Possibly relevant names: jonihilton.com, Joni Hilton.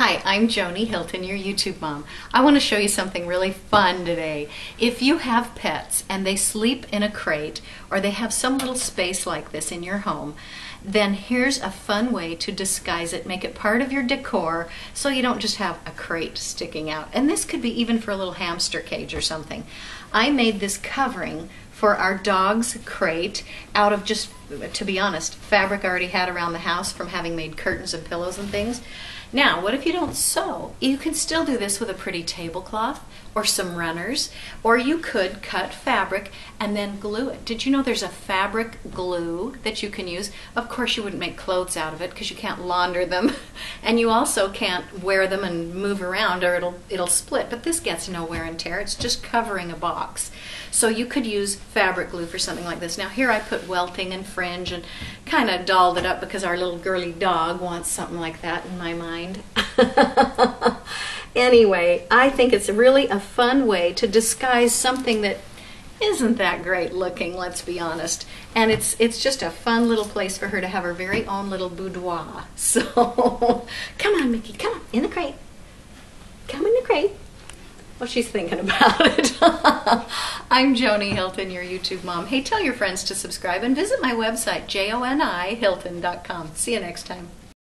Hi, I'm Joni Hilton, your YouTube mom. I want to show you something really fun today. If you have pets and they sleep in a crate or they have some little space like this in your home, then here's a fun way to disguise it, make it part of your decor so you don't just have a crate sticking out. And this could be even for a little hamster cage or something. I made this covering for our dog's crate out of just, to be honest, fabric I already had around the house from having made curtains and pillows and things. Now, what if you don't sew? You can still do this with a pretty tablecloth or some runners, or you could cut fabric and then glue it. Did you know there's a fabric glue that you can use? Of course you wouldn't make clothes out of it because you can't launder them and you also can't wear them and move around or it'll split, but this gets no wear and tear. It's just covering a box. So you could use fabric glue for something like this. Now here I put welting and fringe and kind of dolled it up because our little girly dog wants something like that in my mind. Anyway, I think it's really a fun way to disguise something that isn't that great looking, let's be honest. And it's just a fun little place for her to have her very own little boudoir. So, come on, Mickey, come on, in the crate. Come in the crate. Well, she's thinking about it. I'm Joni Hilton, your YouTube mom. Hey, tell your friends to subscribe and visit my website, jonihilton.com. See you next time.